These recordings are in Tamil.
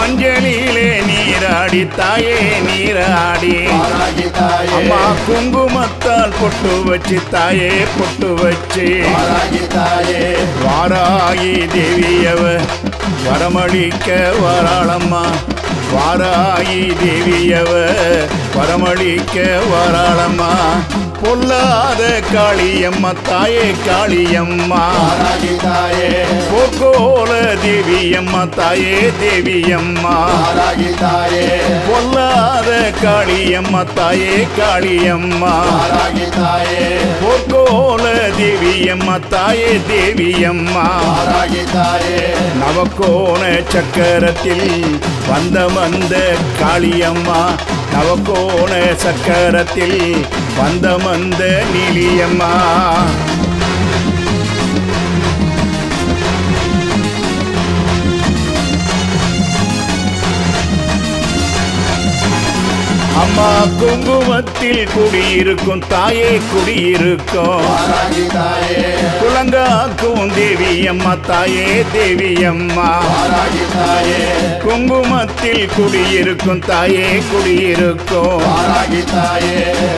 மஞ்சளிலே நீராடி தாயே நீராடி அம்மா குங்குமத்தால் பொட்டு வச்சு தாயே பொட்டு வச்சு வாராகி தேவியவ வரமளிக்க வராளம்மா வாராகி தேவியவ வரமளிக்க வராளம்மா பொல்லாத காளியம்மா தாயே காளியம்மா பொற்கோல தேவியம்மா தாயே தேவியம்மா பொல்லாத காளியம்மா தாயே காளியம்மா பொற்கோல தேவியம்மா தாயே தேவியம்மா நவக்கோண சக்கரத்தில் வந்த வந்த காளியம்மா நவக்கோண சக்கரத்தில் வந்த வந்த நீலியம்மா அம்மா குங்குமத்தில் குடியிருக்கும் தாயே குடியிருக்கும் குலங்காக்கும் தேவியம்மா தாயே தேவியம்மா குங்குமத்தில் குடியிருக்கும் தாயே குடியிருக்கும்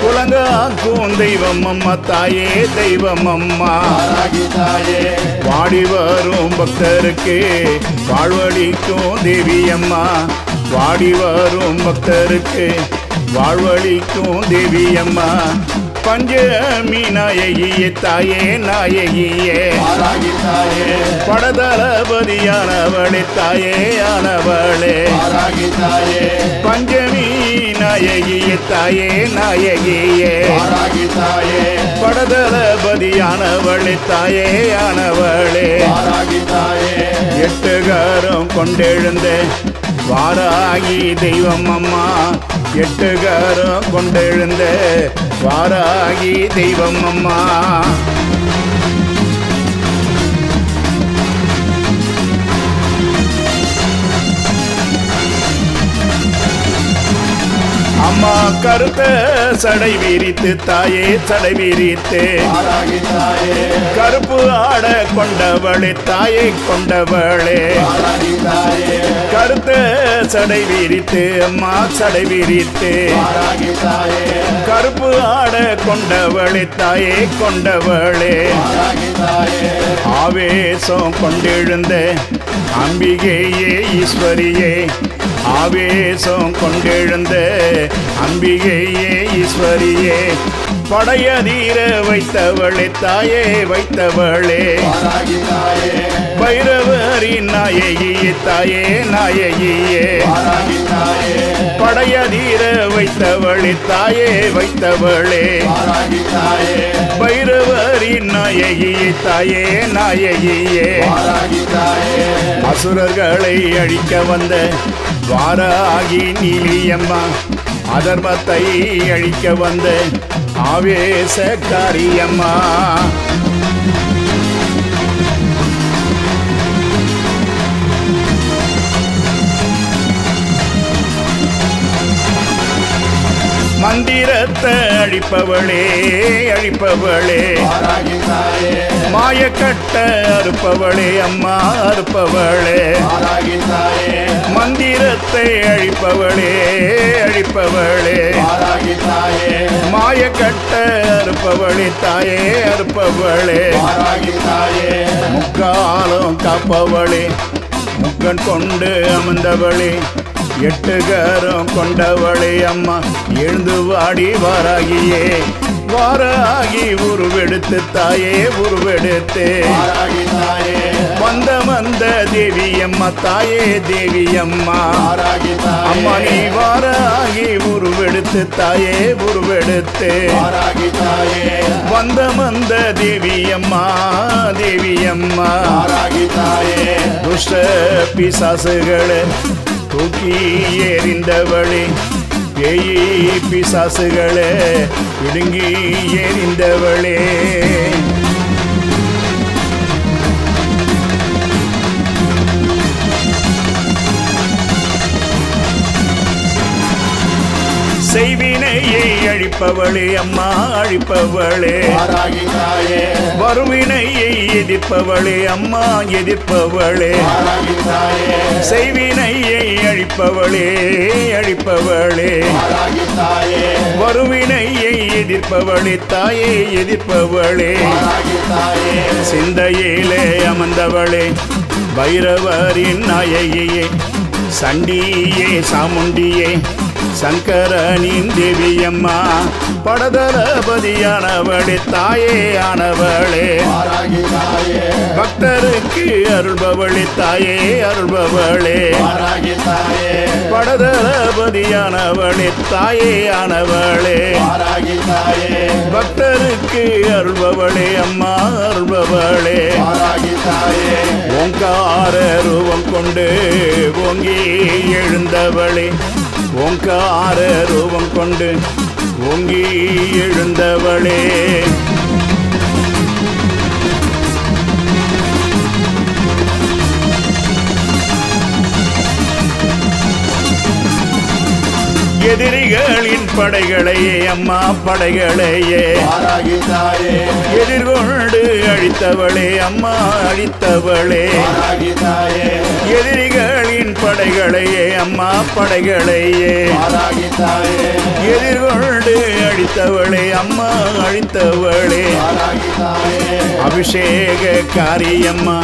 குலங்காக்கும் தெய்வம் அம்மா தாயே தெய்வம் அம்மா வாடி வரும் பக்தருக்கு வாழ்வழிக்கும் தேவியம்மா வாடி வரும் பக்தருக்கு வாழ்வழிக்கும் தேவியம்மா பஞ்சமி நாயகியே தாயே நாயகியே படதளபதியானவளே தாயே ஆனவளே பஞ்சமி நாயகியே தாயே நாயகியே படதளபதியானவளே தாயே ஆனவளே எட்டுகாரம் கொண்டெழுந்த வாராகி தெய்வம் அம்மா எட்டுகாரம் கொண்டெழுந்த வாராகி தெய்வம் அம்மா அம்மா கருத்த சடை விரித்து தாயே சடை விரித்து கருப்பு ஆட கொண்டவளே தாயை கொண்டவளே கருத்த சடை விரித்து அம்மா சடை விரித்து கருப்பு ஆட கொண்டவளே தாயை கொண்டவளே ஆவேசம் கொண்டெழுந்த அம்பிகையே ஈஸ்வரியே ஆவேசம் கொண்டெழுந்த அம்பிகையே ஈஸ்வரியே படையதீர வைத்தவளே தாயே வைத்தவளே பைரவரின் நாயகியே தாயே நாயகியே படையதீர வைத்தவளே தாயே வைத்தவளே பைரவரின் நாயகியே தாயே நாயகியே அசுரர்களை அழிக்க வந்த வாராகி நீலியம்மா அதர்மத்தை அழிக்க வந்த ஆவேசக்காரியம்மா மந்திரத்தை அழிப்பவளே அழிப்பவளே மாயக்கட்டை அறுப்பவளே அம்மா அறுப்பவளே மந்திரத்தை அழிப்பவளே அழிப்பவளே மாயக்கட்டை அறுப்பவளே தாயே அறுப்பவளே முக்காலம் காப்பவளே முக்கன் கொண்டு அமர்ந்தவளே எட்டுகாரம் கொண்டவளே அம்மா எழுந்து வாடி வாராகியே வாராகி உருவெடுத்து தாயே உருவெடுத்து வந்த வந்த தேவியம்மா தாயே தேவியம்மா அம்மா நீ வாராகி உருவெடுத்து தாயே உருவெடுத்து வந்த வந்த தேவியம்மா தேவியம்மா துஷ்ட பிசாசுகளே தூக்கி எறிந்தவளே பேயி பிசாசுகளே பிடுங்கி எறிந்தவளே செய்வினையை அழிப்பவளே அம்மா அழிப்பவளே வறுவினையை எதிர்ப்பவளே அம்மா எதிர்ப்பவளே செய்வினையை அழி அழிப்பவளே அழிப்பவளே வறுவினையை எதிர்ப்பவளே தாயே எதிர்ப்பவளே சிந்தையிலே அமர்ந்தவளே பைரவரின் நாயகியே சண்டியே சாமுண்டியே சங்கரனின் தேவியம்மா படதளபதியானவளே தாயே ஆனவளே பக்தருக்கு அருள்பவளே தாயே அருள்பவளே படதளபதியானவளே தாயே ஆனவளே பக்தருக்கு அருள்பவளே அம்மா அருள்பவளே ஓங்கார ரூபம் கொண்டு ஓங்கி எழுந்தவளே ஓங்கார ரூபம் கொண்டு ஓங்கி எழுந்தவளே எதிரிகளின் படைகளையே அம்மா படைகளையே எதிர்கொண்டு அழித்தவளே அம்மா அழித்தவளே எதிரிகளின் படைகளையே அம்மா படைகளையே எதிர்கொண்டு அழித்தவளே அம்மா அழித்தவளே அபிஷேகக்காரி அம்மா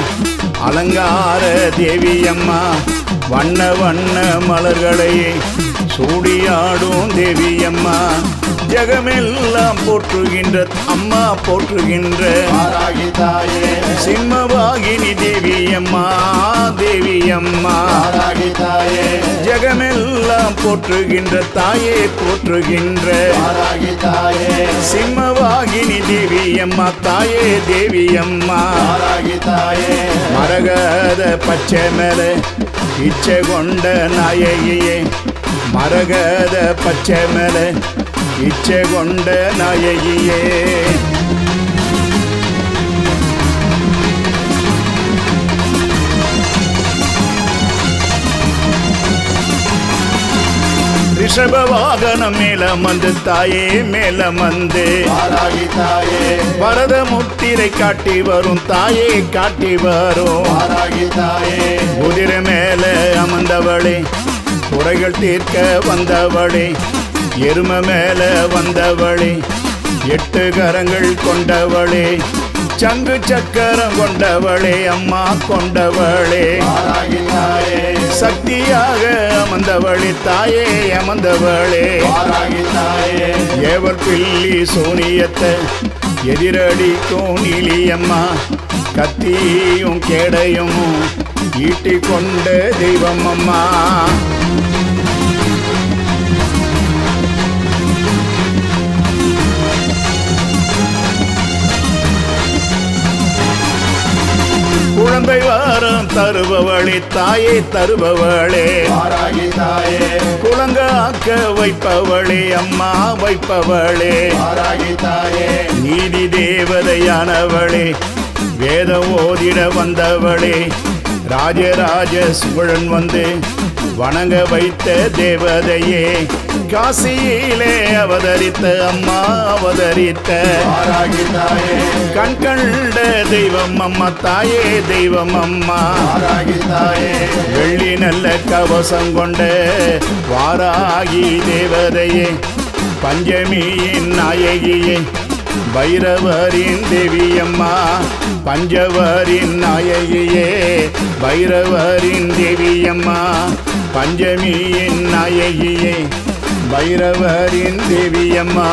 அலங்கார தேவி அம்மா வண்ண வண்ண மலர்களையே சூடியாடும் தேவியம்மா ஜகமெல்லாம் போற்றுகின்ற அம்மா போற்றுகின்ற சிம்மவாகினி தேவியம்மா தேவியம்மா ஜகமெல்லாம் போற்றுகின்ற தாயே போற்றுகின்ற சிம்மவாகினி தேவியம்மா தாயே தேவியம்மா மரகத பச்சை மேல இச்சை கொண்ட நாயகியே மரகத பச்சை மேல இச்சை கொண்ட நாயகியே ரிஷப வாகனம் மேலமந்து தாயே மேலமந்து பரத முத்திரை காட்டி வரும் தாயே காட்டி வரும் குதிரை மேல அமர்ந்தவளே குறைகள் தீர்க்க வந்தவளே எரும மேல வந்தவளே எட்டு கரங்கள் கொண்டவளே சங்கு சக்கரம் கொண்டவளே அம்மா கொண்டவளே சக்தியாக அமர்ந்தவளே தாயே அமர்ந்தவளே ஏவர் பில்லி சூனியத்தை எதிரடி கோணிலியம்மா கத்தியும் கேடையும் ஈட்டி கொண்ட தெய்வம் அம்மா குழந்தை வாரம் தருபவளே தாயே தருபவளே குலங்காக்க வைப்பவளே அம்மா வைப்பவளே நீதி தேவதையானவளே வேதம் ஓதிட வந்தவளே ராஜராஜ சோழன் வந்து வணங்க வைத்த தேவதையே காசியிலே அவதரித்த அம்மா அவதரித்த கண்கண்ட தெய்வம் அம்மா தாயே தெய்வம் அம்மா வெள்ளி நல்ல கவசம் கொண்ட வாராகி தேவதையே பஞ்சமியின் நாயகியே பைரவரின் தேவியம்மா பஞ்சவரின் நாயகியே பைரவரின் தேவியம்மா பஞ்சமியின் நாயகியே பைரவரின் தேவியம்மா